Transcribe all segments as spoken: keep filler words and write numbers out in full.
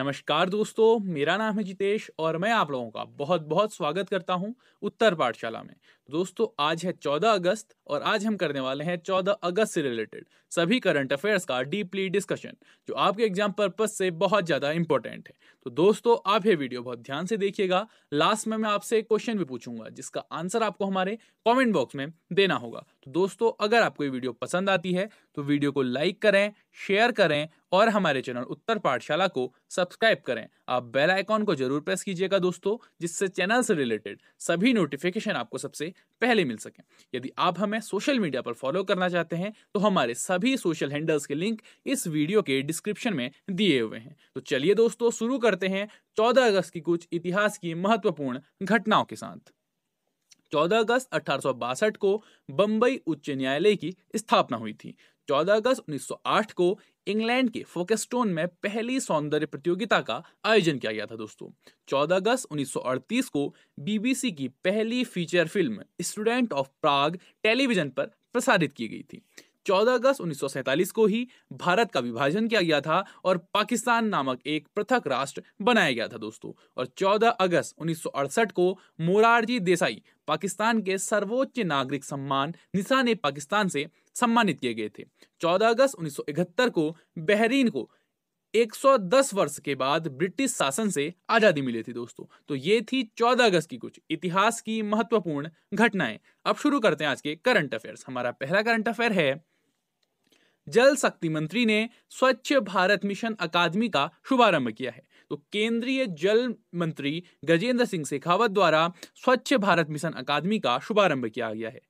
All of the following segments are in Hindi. नमस्कार दोस्तों, मेरा नाम है जितेश और मैं आप लोगों का बहुत बहुत स्वागत करता हूं उत्तर पाठशाला में। दोस्तों आज है चौदह अगस्त और आज हम करने वाले हैं चौदह अगस्त से रिलेटेड सभी करंट अफेयर्स का डीपली डिस्कशन, जो आपके एग्जाम पर्पस से बहुत ज़्यादा इंपॉर्टेंट है। तो दोस्तों आप ये वीडियो बहुत ध्यान से देखिएगा। लास्ट में मैं आपसे एक क्वेश्चन भी पूछूंगा जिसका आंसर आपको हमारे कॉमेंट बॉक्स में देना होगा। तो दोस्तों अगर आपको ये वीडियो पसंद आती है तो वीडियो को लाइक करें, शेयर करें और हमारे चैनल उत्तर पाठशाला को सब्सक्राइब करें। आप बेल आइकॉन को जरूर प्रेस कीजिएगा दोस्तों, जिससे चैनल से रिलेटेड सभी नोटिफिकेशन आपको सबसे पहले मिल सके। यदि आप हमें सोशल मीडिया पर फॉलो करना चाहते हैं तो हमारे सभी सोशल हैंडल्स के लिंक इस वीडियो के डिस्क्रिप्शन में दिए हुए हैं। तो चलिए दोस्तों शुरू करते हैं चौदह अगस्त की कुछ इतिहास की महत्वपूर्ण घटनाओं के साथ। चौदह अगस्त अठारह सौ बासठ को बम्बई उच्च न्यायालय की स्थापना हुई थी। चौदह अगस्त उन्नीस सौ आठ को इंग्लैंड के फोकेस्टोन में पहली सौंदर्य प्रतियोगिता का आयोजन किया गया था। दोस्तों चौदह अगस्त उन्नीस सौ अड़तीस को बीबीसी की पहली feature film student of Prague television पर प्रसारित की गई थी। चौदह अगस्त उन्नीस सौ सैंतालीस को ही भारत का विभाजन किया गया था और पाकिस्तान नामक एक पृथक राष्ट्र बनाया गया था। दोस्तों और चौदह अगस्त उन्नीस सौ अड़सठ को मोरारजी देसाई पाकिस्तान के सर्वोच्च नागरिक सम्मान निशान-ए पाकिस्तान से सम्मानित किए गए थे। चौदह अगस्त उन्नीस सौ इकहत्तर को बहरीन को एक सौ दस वर्ष के बाद ब्रिटिश शासन से आजादी मिली थी। दोस्तों तो ये थी चौदह अगस्त की कुछ इतिहास की महत्वपूर्ण घटनाएं। अब शुरू करते हैं आज के करंट अफेयर्स। हमारा पहला करंट अफेयर है जल शक्ति मंत्री ने स्वच्छ भारत मिशन अकादमी का शुभारंभ किया है। तो केंद्रीय जल मंत्री गजेंद्र सिंह शेखावत द्वारा स्वच्छ भारत मिशन अकादमी का शुभारंभ किया गया है।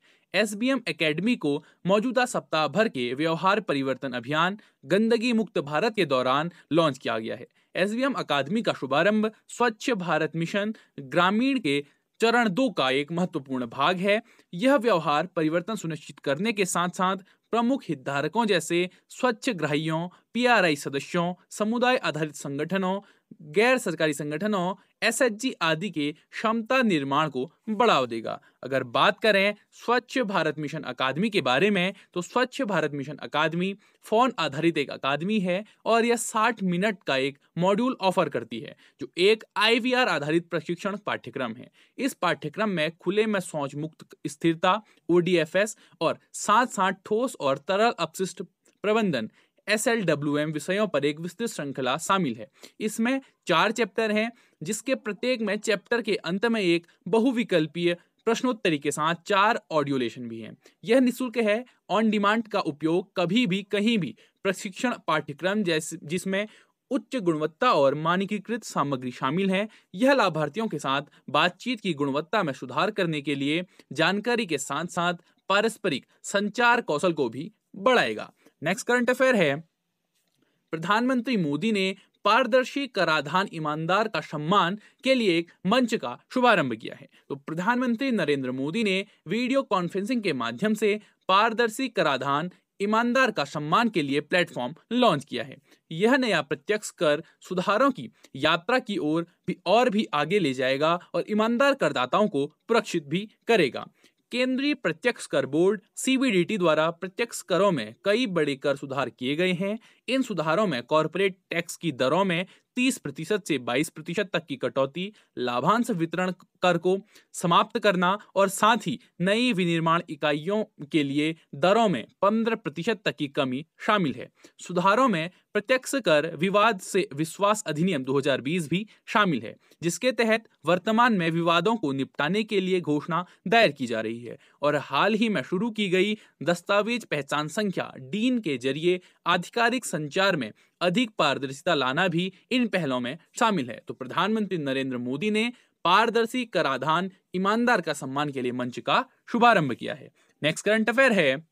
एसबीएम एकेडमी को मौजूदा सप्ताह भर के व्यवहार परिवर्तन अभियान गंदगी मुक्त भारत के दौरान लॉन्च किया गया है। एसबीएम अकादमी का शुभारंभ स्वच्छ भारत मिशन ग्रामीण के चरण दो का एक महत्वपूर्ण भाग है। यह व्यवहार परिवर्तन सुनिश्चित करने के साथ साथ प्रमुख हितधारकों जैसे स्वच्छ ग्राहियों, पीआरआई सदस्यों, समुदाय आधारित संगठनों, गैर सरकारी संगठनों, एसएचजी आदि के क्षमता निर्माण को बढ़ावा देगा। अगर बात करें स्वच्छ भारत मिशन अकादमी के बारे में तो स्वच्छ भारत मिशन अकादमी फोन आधारित एक अकादमी है और यह साठ मिनट का एक मॉड्यूल ऑफर करती है जो एक आईवीआर आधारित प्रशिक्षण पाठ्यक्रम है। इस पाठ्यक्रम में खुले में शौच मुक्त स्थिरता, ओडीएफएस और साथ साथ ठोस और तरल अपशिष्ट प्रबंधन एस एल डब्ल्यू एम विषयों पर एक विस्तृत श्रृंखला शामिल है। इसमें चार चैप्टर हैं जिसके प्रत्येक में चैप्टर के अंत में एक बहुविकल्पीय प्रश्नोत्तरी के साथ चार ऑडियो लेसन भी हैं। यह निःशुल्क है, ऑन डिमांड का उपयोग कभी भी कहीं भी प्रशिक्षण पाठ्यक्रम जैसे जिसमें उच्च गुणवत्ता और मानकीकृत सामग्री शामिल है। यह लाभार्थियों के साथ बातचीत की गुणवत्ता में सुधार करने के लिए जानकारी के साथ साथ पारस्परिक संचार कौशल को भी बढ़ाएगा। नेक्स्ट करंट अफेयर है प्रधानमंत्री मोदी ने पारदर्शी कराधान ईमानदार का सम्मान के लिए एक मंच का शुभारंभ किया है। तो प्रधानमंत्री नरेंद्र मोदी ने वीडियो कॉन्फ्रेंसिंग के माध्यम से पारदर्शी कराधान ईमानदार का सम्मान के लिए प्लेटफॉर्म लॉन्च किया है। यह नया प्रत्यक्ष कर सुधारों की यात्रा की ओर भी और भी आगे ले जाएगा और ईमानदार करदाताओं को पुरस्कृत भी करेगा। केंद्रीय प्रत्यक्ष कर board C B D T द्वारा प्रत्यक्ष करों में कई बड़े कर सुधार किए गए हैं। इन सुधारों में कॉरपोरेट टैक्स की दरों में तीस प्रतिशत से बाईस प्रतिशत तक की कटौती, लाभांश वितरण कर को समाप्त करना और साथ ही नई विनिर्माण इकाइयों के लिए दरों में पंद्रह प्रतिशत तक की कमी शामिल है। सुधारों में प्रत्यक्ष कर विवाद से विश्वास अधिनियम दो हज़ार बीस भी शामिल है, जिसके तहत वर्तमान में विवादों को निपटाने के लिए घोषणा दायर की जा रही है और हाल ही में शुरू की गई दस्तावेज पहचान संख्या डीन के जरिए आधिकारिक संचार में अधिक पारदर्शिता लाना भी इन पहलों में शामिल है। तो प्रधानमंत्री नरेंद्र मोदी ने पारदर्शी कराधान ईमानदार का सम्मान के लिए मंच का शुभारंभ किया है। नेक्स्ट करंट अफेयर है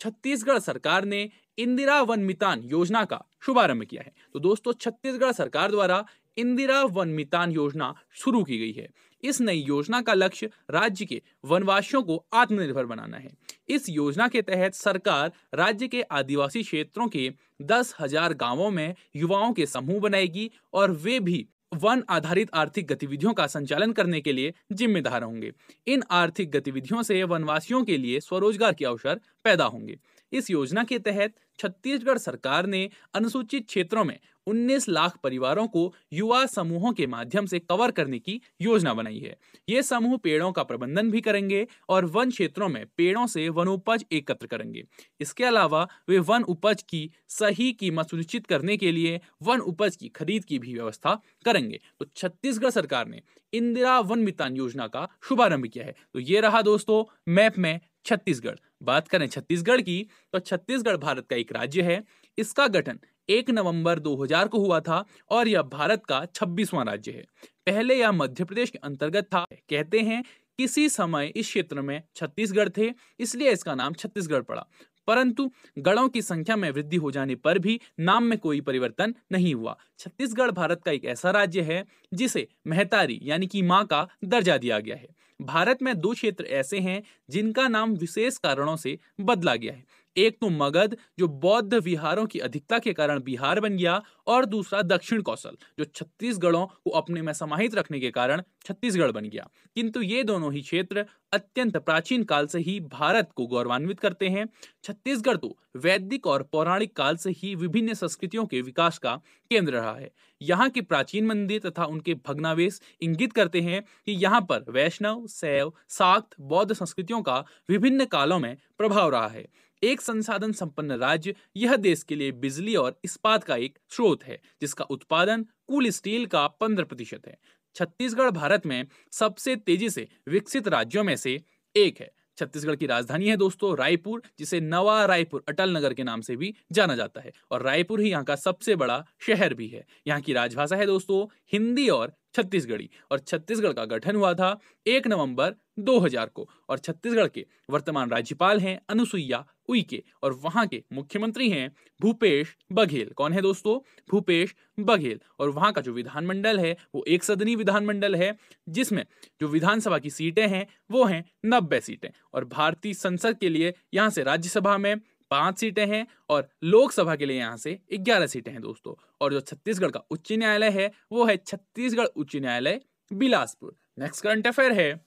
छत्तीसगढ़ सरकार ने इंदिरा वन मितान योजना का शुभारंभ किया है। तो दोस्तों छत्तीसगढ़ सरकार द्वारा इंदिरा वन मितान योजना शुरू की गई है। इस नई योजना का लक्ष्य राज्य के वनवासियों को आत्मनिर्भर बनाना है। इस योजना के तहत सरकार राज्य के आदिवासी क्षेत्रों के दस हजार गाँवों में युवाओं के समूह बनाएगी और वे भी वन आधारित आर्थिक गतिविधियों का संचालन करने के लिए जिम्मेदार होंगे। इन आर्थिक गतिविधियों से वनवासियों के लिए स्वरोजगार के अवसर पैदा होंगे। इस योजना के तहत छत्तीसगढ़ सरकार ने अनुसूचित क्षेत्रों में उन्नीस लाख परिवारों को युवा समूहों के माध्यम से कवर करने की योजना बनाई है। ये समूह पेड़ों का प्रबंधन भी करेंगे और वन क्षेत्रों में पेड़ों से वनोपज एकत्र करेंगे। इसके अलावा वे वन उपज की सही कीमत सुनिश्चित करने के लिए वन उपज की खरीद की भी व्यवस्था करेंगे। तो छत्तीसगढ़ सरकार ने इंदिरा वन मितान योजना का शुभारंभ किया है। तो ये रहा दोस्तों मैप में छत्तीसगढ़। बात करें छत्तीसगढ़ की तो छत्तीसगढ़ भारत का एक राज्य है। इसका गठन एक नवंबर दो हज़ार को हुआ था और यह भारत का छब्बीसवां राज्य है। पहले यह मध्य प्रदेश के अंतर्गत था। कहते हैं किसी समय इस क्षेत्र में छत्तीसगढ़ थे, इसलिए इसका नाम छत्तीसगढ़ पड़ा। परंतु गढ़ों की संख्या में वृद्धि हो जाने पर भी नाम में कोई परिवर्तन नहीं हुआ। छत्तीसगढ़ भारत का एक ऐसा राज्य है जिसे महतारी यानी कि माँ का दर्जा दिया गया है। भारत में दो क्षेत्र ऐसे हैं जिनका नाम विशेष कारणों से बदला गया है। एक तो मगध जो बौद्ध विहारों की अधिकता के कारण बिहार बन गया और दूसरा दक्षिण कौशल जो छत्तीसगढ़ों को अपने में समाहित रखने के कारण छत्तीसगढ़ बन गया। किंतु ये दोनों ही क्षेत्र अत्यंत प्राचीन काल से ही भारत को गौरवान्वित करते हैं। छत्तीसगढ़ तो वैदिक और पौराणिक काल से ही विभिन्न संस्कृतियों के विकास का केंद्र रहा है। यहाँ के प्राचीन मंदिर तथा उनके भग्नावशेष इंगित करते हैं कि यहाँ पर वैष्णव, शैव, शाक्त, बौद्ध संस्कृतियों का विभिन्न कालों में प्रभाव रहा है। एक संसाधन संपन्न राज्य, यह देश के लिए बिजली और इस्पात का एक स्रोत है जिसका उत्पादन कुल स्टील का पंद्रह प्रतिशत है। छत्तीसगढ़ भारत में सबसे तेजी से विकसित राज्यों में से एक है। छत्तीसगढ़ की राजधानी है दोस्तों रायपुर, जिसे नवा रायपुर, अटल नगर के नाम से भी जाना जाता है और रायपुर ही यहाँ का सबसे बड़ा शहर भी है। यहाँ की राजभाषा है दोस्तों हिंदी और छत्तीसगढ़ी और छत्तीसगढ़ का गठन हुआ था एक नवंबर दो हज़ार को और छत्तीसगढ़ के वर्तमान राज्यपाल हैं अनुसुईया उइके और वहां के मुख्यमंत्री हैं भूपेश बघेल। कौन है दोस्तों? भूपेश बघेल। और वहां का जो विधानमंडल है वो एक सदनीय विधानमंडल है जिसमें जो विधानसभा की सीटें हैं वो हैं नब्बे सीटें और भारतीय संसद के लिए यहाँ से राज्यसभा में पांच सीटें हैं और लोकसभा के लिए यहाँ से ग्यारह सीटें हैं दोस्तों। और जो छत्तीसगढ़ का उच्च न्यायालय है वो है छत्तीसगढ़ उच्च न्यायालय बिलासपुर। नेक्स्ट करंट अफेयर है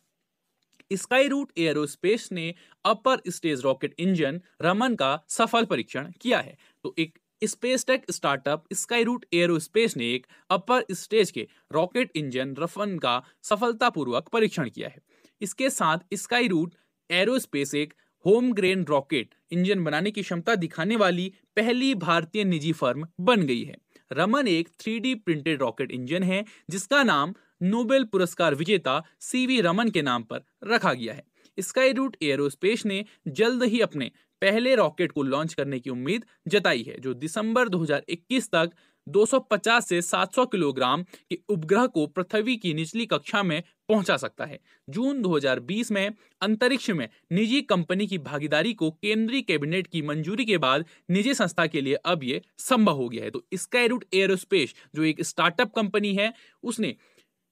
स्काईरूट एयरोस्पेस ने upper stage rocket engine Raman का सफल परीक्षण किया है। तो एक space tech startup Skyroot aerospace ने एक अपर स्टेज के रॉकेट इंजन रमन का सफलतापूर्वक परीक्षण किया है। इसके साथ स्काईरूट एयरोस्पेस एक होम ग्रेन रॉकेट इंजन बनाने की क्षमता दिखाने वाली पहली भारतीय निजी फर्म बन गई है। रमन एक three D printed rocket engine है जिसका नाम नोबेल पुरस्कार विजेता सी वी रमन के नाम पर रखा गया है। स्काईरूट एयरोस्पेस ने जल्द ही अपने पहले रॉकेट को लॉन्च करने की उम्मीद जताई है जो दिसंबर दो हज़ार इक्कीस तक दो सौ पचास से सात सौ किलोग्राम के उपग्रह को पृथ्वी की निचली कक्षा में पहुंचा सकता है। जून दो हज़ार बीस में अंतरिक्ष में निजी कंपनी की भागीदारी को केंद्रीय कैबिनेट की मंजूरी के बाद निजी संस्था के लिए अब ये संभव हो गया है। तो स्काईरूट एयरोस्पेस जो एक स्टार्टअप कंपनी है उसने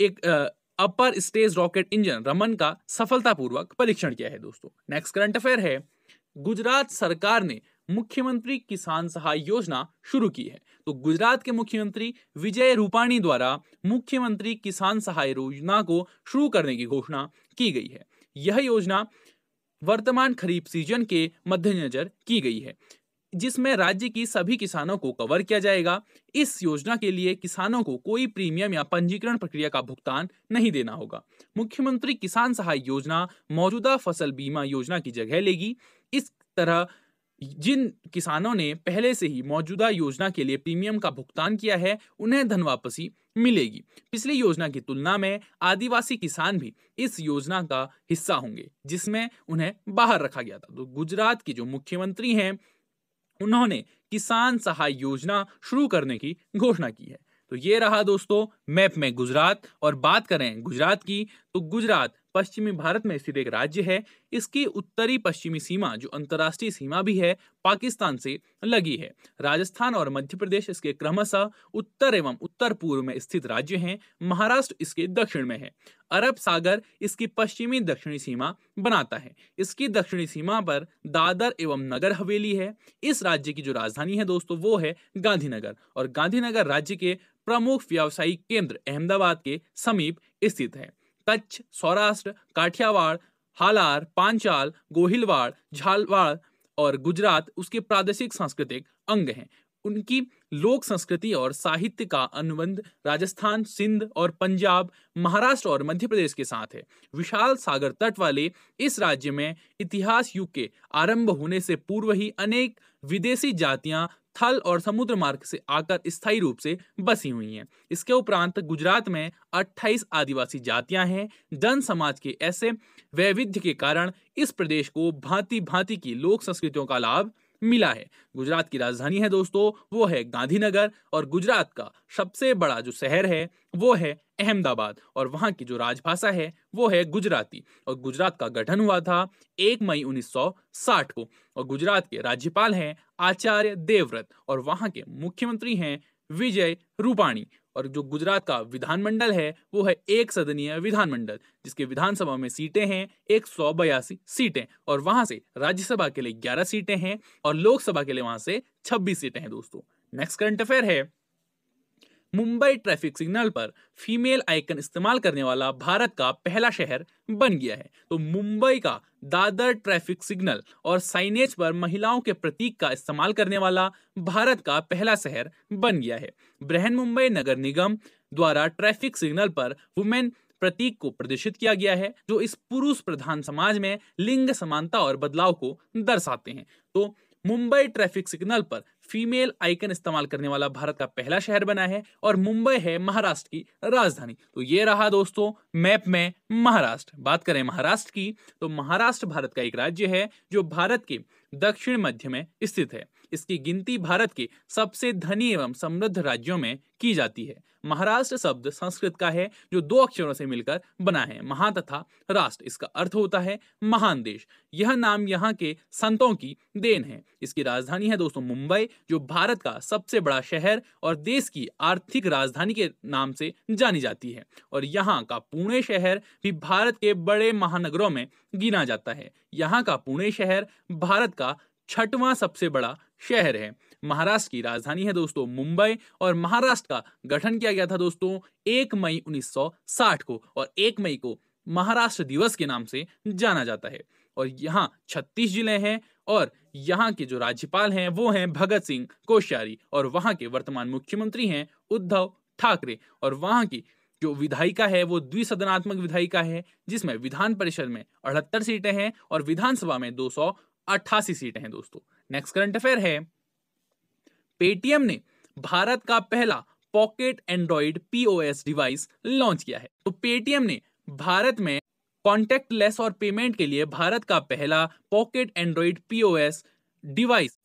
एक upper stage rocket engine Raman का सफलतापूर्वक परीक्षण किया है दोस्तों। नेक्स्ट करंट अफेयर है गुजरात सरकार ने मुख्यमंत्री किसान सहाय योजना शुरू की है। तो गुजरात के मुख्यमंत्री विजय रूपाणी द्वारा मुख्यमंत्री किसान सहाय योजना को शुरू करने की घोषणा की गई है। यह योजना वर्तमान खरीफ सीजन के मद्देनजर की गई है जिसमें राज्य की सभी किसानों को कवर किया जाएगा। इस योजना के लिए किसानों को कोई प्रीमियम या पंजीकरण प्रक्रिया का भुगतान नहीं देना होगा। मुख्यमंत्री किसान सहाय योजना मौजूदा फसल बीमा योजना की जगह लेगी। इस तरह जिन किसानों ने पहले से ही मौजूदा योजना के लिए प्रीमियम का भुगतान किया है उन्हें धन वापसी मिलेगी। पिछली योजना की तुलना में आदिवासी किसान भी इस योजना का हिस्सा होंगे जिसमें उन्हें बाहर रखा गया था। तो गुजरात के जो मुख्यमंत्री हैं उन्होंने किसान सहाय योजना शुरू करने की घोषणा की है। तो ये रहा दोस्तों मैप में गुजरात। और बात करें गुजरात की तो गुजरात पश्चिमी भारत में स्थित एक राज्य है। इसकी उत्तरी पश्चिमी सीमा जो अंतर्राष्ट्रीय सीमा भी है पाकिस्तान से लगी है। राजस्थान और मध्य प्रदेश इसके क्रमशः उत्तर एवं उत्तर पूर्व में स्थित राज्य हैं। महाराष्ट्र इसके दक्षिण में है। अरब सागर इसकी पश्चिमी दक्षिणी सीमा बनाता है। इसकी दक्षिणी सीमा पर दादर एवं नगर हवेली है। इस राज्य की जो राजधानी है दोस्तों वो है गांधीनगर और गांधीनगर राज्य के प्रमुख व्यावसायिक केंद्र अहमदाबाद के समीप स्थित है। कच्छ, सौराष्ट्र, काठियावाड़, हालार, पांचाल, गोहिलवाड़, झालवाड़ और गुजरात उसके प्रादेशिक सांस्कृतिक अंग हैं। उनकी लोक संस्कृति और साहित्य का अनुबंध राजस्थान, सिंध और पंजाब, महाराष्ट्र और मध्य प्रदेश के साथ है। विशाल सागर तट वाले इस राज्य में इतिहास युग के आरंभ होने से पूर्व ही अनेक विदेशी जातियां थल और समुद्र मार्ग से आकर स्थायी रूप से बसी हुई हैं। इसके उपरांत गुजरात में अट्ठाईस आदिवासी जातियां हैं। जन समाज के ऐसे वैविध्य के कारण इस प्रदेश को भांति भांति की लोक संस्कृतियों का लाभ मिला है। गुजरात की राजधानी है दोस्तों वो है गांधीनगर, और गुजरात का सबसे बड़ा जो शहर है वो है अहमदाबाद, और वहाँ की जो राजभाषा है वो है गुजराती। और गुजरात का गठन हुआ था एक मई उन्नीस सौ साठ को, और गुजरात के राज्यपाल हैं आचार्य देवव्रत, और वहाँ के मुख्यमंत्री हैं विजय रूपाणी। और जो गुजरात का विधानमंडल है वो है एक सदनीय विधानमंडल, जिसके विधानसभा में सीटें हैं एक सौ बयासी सीटें, और वहां से राज्यसभा के लिए ग्यारह सीटें हैं और लोकसभा के लिए वहां से छब्बीस सीटें हैं। दोस्तों नेक्स्ट करंट अफेयर है, मुंबई ट्रैफिक सिग्नल पर फीमेल आइकन इस्तेमाल करने वाला भारत का पहला शहर बन गया है। तो मुंबई का दादर ट्रैफिक सिग्नल और साइनेज पर महिलाओं के प्रतीक का इस्तेमाल करने वाला भारत का पहला शहर बन गया है। बृहन मुंबई नगर निगम द्वारा ट्रैफिक सिग्नल पर वुमेन प्रतीक को प्रदर्शित किया गया है, जो इस पुरुष प्रधान समाज में लिंग समानता और बदलाव को दर्शाते हैं। तो मुंबई ट्रैफिक सिग्नल पर फीमेल आइकन इस्तेमाल करने वाला भारत का पहला शहर बना है, और मुंबई है महाराष्ट्र की राजधानी। तो ये रहा दोस्तों मैप में महाराष्ट्र। बात करें महाराष्ट्र की, तो महाराष्ट्र भारत का एक राज्य है जो भारत के दक्षिण मध्य में स्थित है। इसकी गिनती भारत के सबसे धनी एवं समृद्ध राज्यों में की जाती है। महाराष्ट्र शब्द संस्कृत का है जो दो अक्षरों से मिलकर बना है, महा तथा राष्ट्र। इसका अर्थ होता है महान देश। यह नाम यहाँ के संतों की देन है। इसकी राजधानी है दोस्तों मुंबई, जो भारत का सबसे बड़ा शहर और देश की आर्थिक राजधानी के नाम से जानी जाती है, और यहाँ का पुणे शहर भी भारत के बड़े महानगरों में गिना जाता है। यहाँ का पुणे शहर भारत का छठवां सबसे बड़ा शहर है। महाराष्ट्र की राजधानी है दोस्तों मुंबई, और महाराष्ट्र का गठन किया गया था दोस्तों एक मई उन्नीस सौ साठ को, और एक मई को महाराष्ट्र दिवस के नाम से जाना जाता है। और यहाँ छत्तीस जिले हैं, और यहाँ के जो राज्यपाल हैं वो हैं भगत सिंह कोश्यारी, और वहाँ के वर्तमान मुख्यमंत्री हैं उद्धव ठाकरे, और वहाँ की जो विधायिका है वो द्विसदनात्मक विधायिका है, जिसमें विधान परिषद में अठहत्तर सीटें हैं और विधानसभा में दो सौ अट्ठासी सीटें हैं। दोस्तों नेक्स्ट करंट अफेयर है, पेटीएम ने भारत का पहला pocket Android POS device launch किया है। तो पेटीएम ने भारत में कॉन्टैक्टलेस और पेमेंट के लिए भारत का पहला pocket Android POS device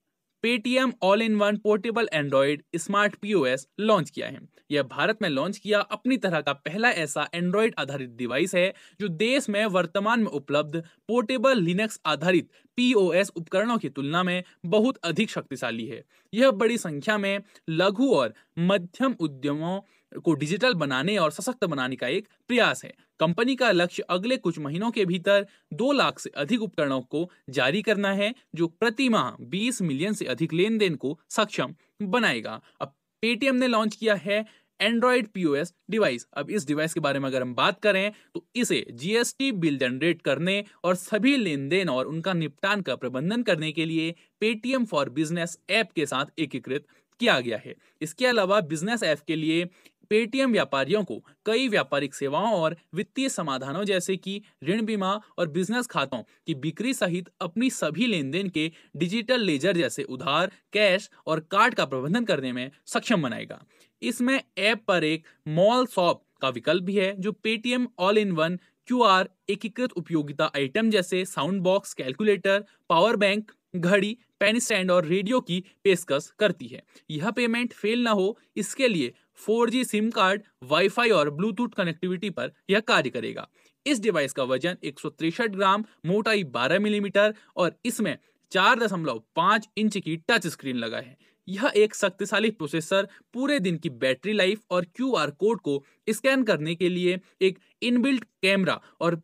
Paytm all in one portable Android smart POS launch किया है। यह भारत में लॉन्च किया अपनी तरह का पहला ऐसा एंड्रॉइड आधारित डिवाइस है जो देश में वर्तमान में उपलब्ध पोर्टेबल लिनक्स आधारित पीओएस उपकरणों की तुलना में बहुत अधिक शक्तिशाली है। यह बड़ी संख्या में लघु और मध्यम उद्यमों को डिजिटल बनाने और सशक्त बनाने का एक प्रयास है। कंपनी का लक्ष्य अगले कुछ महीनों के भीतर दो लाख से अधिक उपकरणों को जारी करना है, जो प्रति माह बीस मिलियन से अधिक लेन देन को सक्षम बनाएगा। अब पेटीएम ने लॉन्च किया है एंड्रॉइड पीओएस डिवाइस। अब इस डिवाइस के बारे में अगर हम बात करें तो इसे जीएसटी बिल जनरेट करने और सभी लेन देन और उनका निपटान का प्रबंधन करने के लिए पेटीएम फॉर बिजनेस ऐप के साथ एकीकृत किया गया है। इसके अलावा बिजनेस ऐप के लिए पेटीएम व्यापारियों को कई व्यापारिक सेवाओं और वित्तीय समाधानों जैसे कि ऋण, बीमा और बिजनेस खातों की बिक्री सहित अपनी सभी लेनदेन के डिजिटल लेजर जैसे उधार, कैश और कार्ड का प्रबंधन करने में सक्षम बनाएगा। इसमें ऐप पर एक मॉल शॉप का विकल्प भी है जो Paytm all in one QR, एकीकृत उपयोगिता आइटम जैसे sound box, calculator, power bank, घड़ी, पेन स्टैंड और रेडियो की पेशकश करती है। यह पेमेंट फेल ना हो इसके लिए four G SIM card, WiFi और ब्लूटूथ कनेक्टिविटी पर यह कार्य करेगा। इस डिवाइस का वजन एक सौ तिरसठ ग्राम, मोटाई बारह मिलीमीटर और इसमें चार दशमलव पाँच इंच की टच स्क्रीन लगा है। यह एक शक्तिशाली प्रोसेसर, पूरे दिन की बैटरी लाइफ और क्यूआर कोड को स्कैन करने के लिए एक इनबिल्ट कैमरा और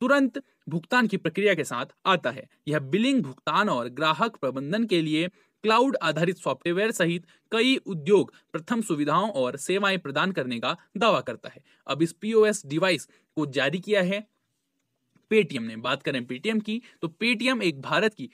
तुरंत भुगतान की प्रक्रिया के साथ आता है। यह बिलिंग, भुगतान और ग्राहक प्रबंधन के लिए क्लाउड आधारित सॉफ्टवेयर सहित कई उद्योग प्रथम सुविधाओं और सेवाएं प्रदान करने का दावा करता है। अब इस पीओएस डिवाइस को जारी किया है पेटीएम ने। बात करें पेटीएम की, तो पेटीएम एक भारत की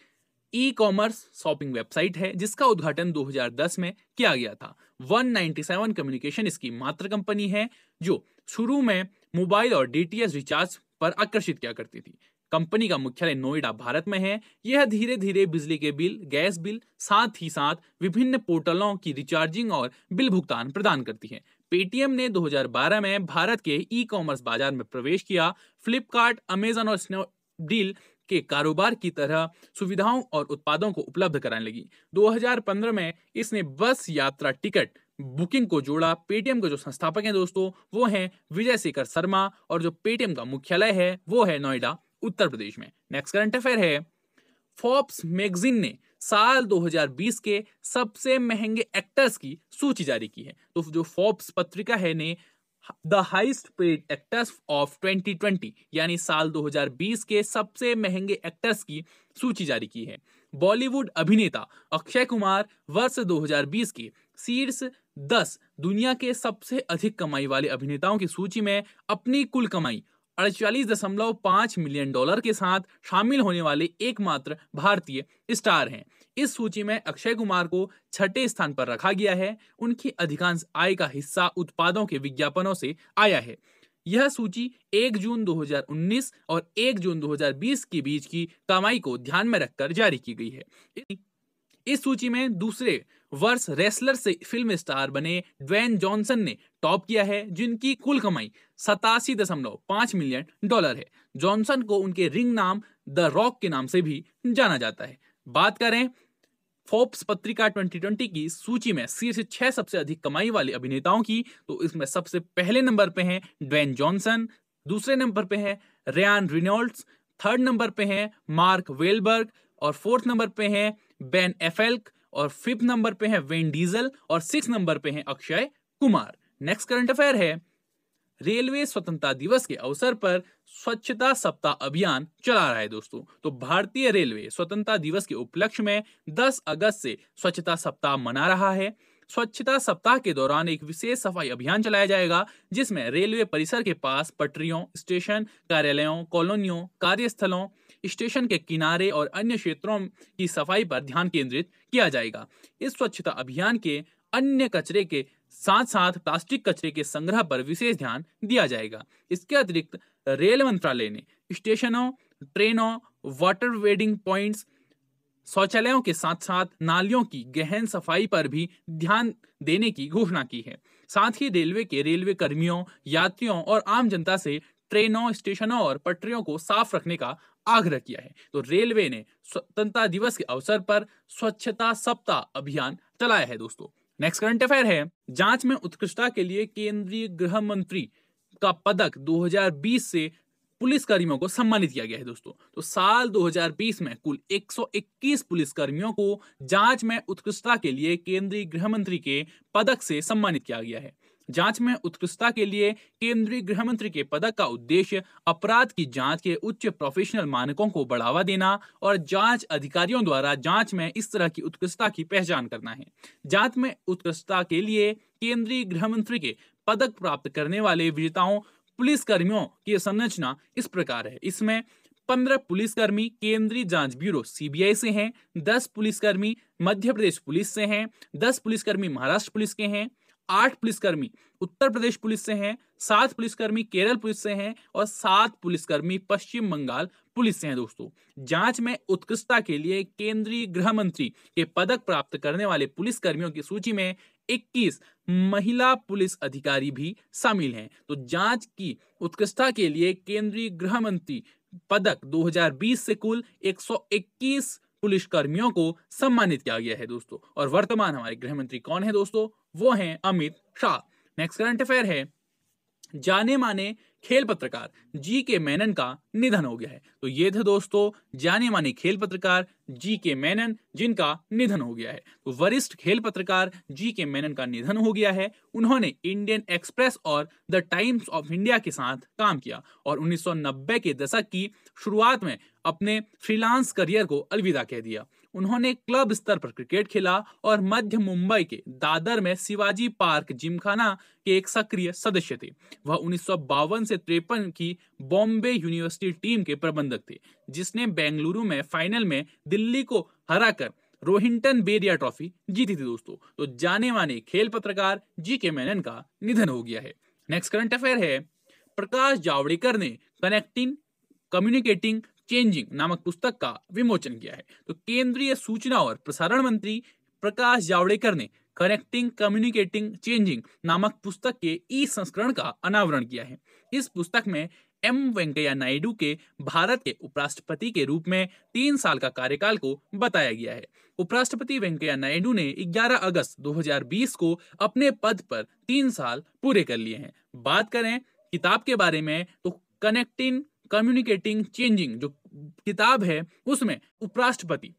ई कॉमर्स शॉपिंग वेबसाइट है जिसका उद्घाटन दो हज़ार दस में किया गया था। एक सौ सत्तानवे कम्युनिकेशन इसकी मात्र कंपनी है जो शुरू में मोबाइल और डीटीएच रिचार्ज पर आकर्षित किया करती थी। कंपनी का मुख्यालय नोएडा भारत में है। यह धीरे धीरे बिजली के बिल, गैस बिल, साथ ही साथ विभिन्न पोर्टलों की रिचार्जिंग और बिल भुगतान प्रदान करती है। पेटीएम ने दो हज़ार बारह में भारत के ई कॉमर्स बाजार में प्रवेश किया। फ्लिपकार्ट, अमेजन और स्नैपडील के कारोबार की तरह सुविधाओं और उत्पादों को उपलब्ध कराने लगी। दो हज़ार पंद्रह में इसने बस यात्रा टिकट बुकिंग को जोड़ा। पेटीएम के जो संस्थापक हैं दोस्तों वो हैं विजय शेखर शर्मा और जो पेटीएम का मुख्यालय है वो है नोएडा उत्तर प्रदेश में। नेक्स्ट करंट अफेयर है, फोर्ब्स मैगजीन ने साल दो हज़ार बीस के सबसे महंगे एक्टर्स की सूची जारी की है। तो जो फोर्ब्स पत्रिका है ने the highest paid actors of twenty twenty यानी साल दो हज़ार बीस के सबसे महंगे एक्टर्स की सूची जारी की है। बॉलीवुड अभिनेता अक्षय कुमार वर्ष दो हज़ार बीस के शीर्ष दस दुनिया के सबसे अधिक कमाई वाले अभिनेताओं की सूची में अपनी कुल कमाई अड़तालीस दशमलव पांच मिलियन डॉलर के साथ शामिल होने वाले एकमात्र भारतीय स्टार हैं। इस सूची में अक्षय कुमार को छठे स्थान पर रखा गया है। उनकी अधिकांश आय का हिस्सा उत्पादों के विज्ञापनों से आया है। यह सूची एक जून दो हज़ार उन्नीस और एक जून दो हज़ार बीस के बीच की कमाई को ध्यान में रखकर जारी की गई है। इस सूची में दूसरे वर्ष रेसलर से फिल्म स्टार बने ड्वेन जॉनसन ने टॉप किया है, जिनकी कुल कमाई सतासी दशमलव पांच मिलियन डॉलर है। जॉनसन को उनके रिंग नाम द रॉक के नाम से भी जाना जाता है। बात करें फोर्ब्स पत्रिका ट्वेंटी ट्वेंटी की सूची में शीर्ष छह सबसे अधिक कमाई वाले अभिनेताओं की, तो इसमें सबसे पहले नंबर पे हैं ड्वेन जॉनसन, दूसरे नंबर पे हैं रेयान रिनॉल्ड्स, थर्ड नंबर पे हैं मार्क वेलबर्ग और फोर्थ नंबर पे हैं बेन एफेल्क और फिफ्थ नंबर पे हैं वेन डीजल और सिक्स नंबर पे हैं Akshay Kumar. Next current affair है, रेलवे स्वतंत्रता दिवस के अवसर पर स्वच्छता सप्ताह अभियान चला रहा है दोस्तों। तो भारतीय रेलवे स्वतंत्रता दिवस के उपलक्ष्य में दस अगस्त से स्वच्छता सप्ताह मना रहा है। स्वच्छता सप्ताह के दौरान एक विशेष सफाई अभियान चलाया जाएगा जिसमें रेलवे परिसर के पास पटरियों, स्टेशन, कार्यालयों, कॉलोनियों, कार्यस्थलों, स्टेशन के किनारे और अन्य क्षेत्रों की सफाई पर ध्यान केंद्रित किया जाएगा। इस स्वच्छता अभियान के अन्य कचरे के साथ साथ प्लास्टिक कचरे के संग्रह पर विशेष ध्यान दिया जाएगा। इसके अतिरिक्त रेल मंत्रालय ने स्टेशनों, ट्रेनों, वाटर वेडिंग पॉइंट्स, शौचालयों के साथ साथ नालियों की गहन सफाई पर भी ध्यान देने की घोषणा की है। साथ ही रेलवे के रेलवे कर्मियों, यात्रियों और आम जनता से ट्रेनों, स्टेशनों और पटरियों को साफ रखने का आग्रह किया है। तो रेलवे ने स्वतंत्रता दिवस के अवसर पर स्वच्छता सप्ताह अभियान चलाया है दोस्तों। नेक्स्ट करंट अफेयर है, जांच में उत्कृष्टता के लिए केंद्रीय गृह मंत्री का पदक दो हज़ार बीस से पुलिस कर्मियों को सम्मानित किया गया है दोस्तों। तो साल दो हज़ार बीस में कुल एक सौ इक्कीस पुलिस कर्मियों को जांच में उत्कृष्टता के लिए केंद्रीय गृह मंत्री के पदक से सम्मानित किया गया है। जांच में उत्कृष्टता के लिए केंद्रीय गृह मंत्री के पदक का उद्देश्य अपराध की जांच के उच्च प्रोफेशनल मानकों को बढ़ावा देना और जांच अधिकारियों द्वारा जांच में इस तरह की उत्कृष्टता की पहचान करना है। जांच में उत्कृष्टता के लिए केंद्रीय गृह मंत्री के पदक प्राप्त करने वाले विजेताओं पुलिस कर्मियों की संरचना इस प्रकार है। इसमें पंद्रह पुलिसकर्मी केंद्रीय जांच ब्यूरो सीबीआई से हैं, दस पुलिसकर्मी मध्य प्रदेश पुलिस से हैं, दस पुलिसकर्मी महाराष्ट्र पुलिस के हैं, आठ पुलिसकर्मी उत्तर प्रदेश पुलिस से हैं, सात पुलिसकर्मी केरल पुलिस से हैं और सात पुलिसकर्मी पश्चिम बंगाल पुलिस से हैं दोस्तों। जांच में उत्कृष्टता के लिए केंद्रीय गृह मंत्री के पदक प्राप्त करने वाले पुलिस कर्मियों की सूची में इक्कीस महिला पुलिस अधिकारी भी शामिल हैं। तो जांच की उत्कृष्टता के लिए केंद्रीय गृह मंत्री पदक दो हज़ार बीस से कुल एक सौ इक्कीस पुलिस कर्मियों को सम्मानित किया गया है दोस्तों। और वर्तमान हमारे गृह मंत्री कौन है दोस्तों, वो हैं Amit Shah. Next current affair है, जाने माने खेल पत्रकार जी के मेनन का निधन हो गया है। तो ये थे दोस्तों जाने माने खेल पत्रकार जी के मेनन जिनका निधन हो गया है। तो वरिष्ठ खेल पत्रकार जी के मेनन का निधन हो गया है। उन्होंने इंडियन एक्सप्रेस और द टाइम्स ऑफ इंडिया के साथ काम किया और उन्नीस सौ नब्बे के दशक की शुरुआत में अपने फ्रीलांस करियर को अलविदा कह दिया। उन्होंने क्लब स्तर पर क्रिकेट खेला और मध्य मुंबई के दादर में शिवाजी पार्क जिमखाना के एक सक्रिय सदस्य थे। वह उन्नीस सौ बावन से तिरपन की बॉम्बे यूनिवर्सिटी टीम के प्रबंधक थे, जिसने बेंगलुरु में फाइनल में दिल्ली को हराकर रोहिंटन बेरिया ट्रॉफी जीती थी दोस्तों। तो जाने माने खेल पत्रकार जी के मेनन का निधन हो गया है। नेक्स्ट करंट अफेयर है, प्रकाश जावड़ेकर ने कनेक्टिंग कम्युनिकेटिंग चेंजिंग नामक पुस्तक का विमोचन किया है। तो केंद्रीय सूचना और प्रसारण मंत्री प्रकाश जावड़ेकर ने कनेक्टिंग कम्युनिकेटिंग चेंजिंग नामक पुस्तक के ई संस्करण का अनावरण किया है। इस पुस्तक में एम वेंकैया नायडू के भारत के उपराष्ट्रपति के रूप में तीन साल का कार्यकाल को बताया गया है। उपराष्ट्रपति वेंकैया नायडू ने ग्यारह अगस्त दो हज़ार बीस को अपने पद पर तीन साल पूरे कर लिए हैं। बात करें किताब के बारे में तो कनेक्टिंग कम्युनिकेटिंग चेंजिंग जो किताब है उसमें उपराष्ट्रपति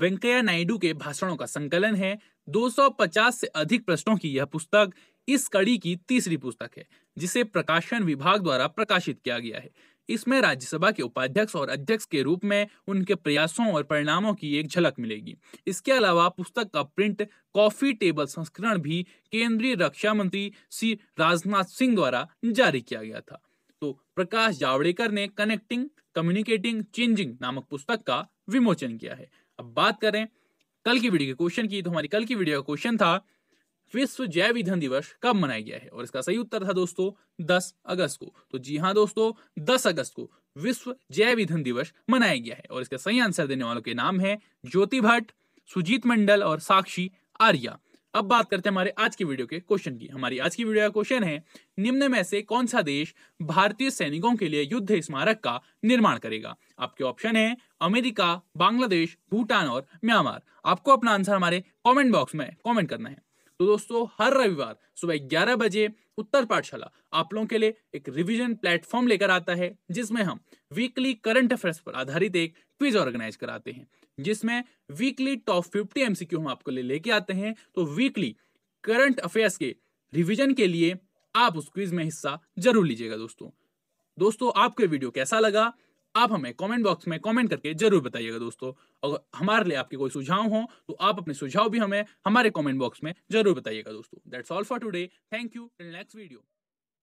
वेंकैया नायडू के भाषणों का संकलन है। दो सौ पचास से अधिक प्रश्नों की यह पुस्तक इस कड़ी की तीसरी पुस्तक है जिसे प्रकाशन विभाग द्वारा प्रकाशित किया गया है। इसमें राज्यसभा के उपाध्यक्ष और अध्यक्ष के रूप में उनके प्रयासों और परिणामों की एक झलक मिलेगी। इसके अलावा पुस्तक का प्रिंट कॉफी टेबल संस्करण भी केंद्रीय रक्षा मंत्री श्री राजनाथ सिंह द्वारा जारी किया गया था। तो प्रकाश जावड़ेकर ने कनेक्टिंग कम्युनिकेटिंग चेंजिंग नामक पुस्तक का विमोचन किया है। अब बात करें कल की वीडियो के क्वेश्चन की, तो हमारी कल की वीडियो का क्वेश्चन था विश्व जैव ईंधन दिवस कब मनाया गया है, और इसका सही उत्तर था दोस्तों दस अगस्त को। तो जी हाँ दोस्तों, दस अगस्त को विश्व जैव ईंधन दिवस मनाया गया है और इसका सही आंसर देने वालों के नाम है ज्योति भट्ट, सुजीत मंडल और साक्षी आर्या। अब बात करते हैं हमारे आज की वीडियो के क्वेश्चन की। हमारी आज की वीडियो का क्वेश्चन है, निम्न में से कौन सा देश भारतीय सैनिकों के लिए युद्ध स्मारक का निर्माण करेगा। आपके ऑप्शन है अमेरिका, बांग्लादेश, भूटान और म्यांमार। आपको अपना आंसर हमारे कमेंट बॉक्स में कमेंट करना है। तो दोस्तों हर रविवार सुबह ग्यारह बजे उत्तर पाठशाला आप लोगों के लिए एक रिवीजन प्लेटफॉर्म लेकर आता है जिसमें हम वीकली करंट अफेयर्स पर आधारित एक क्विज ऑर्गेनाइज कराते हैं, जिसमें वीकली टॉप फिफ्टी एमसीक्यू हम आपको ले लेके आते हैं। तो वीकली करंट अफेयर्स के रिवीजन के लिए आप उस क्विज में हिस्सा जरूर लीजिएगा दोस्तों। दोस्तों आपको वीडियो कैसा लगा आप हमें कमेंट बॉक्स में कमेंट करके जरूर बताइएगा दोस्तों। अगर हमारे लिए आपके कोई सुझाव हो तो आप अपने सुझाव भी हमें हमारे कमेंट बॉक्स में जरूर बताइएगा दोस्तों। That's all for today, thank you, till next video.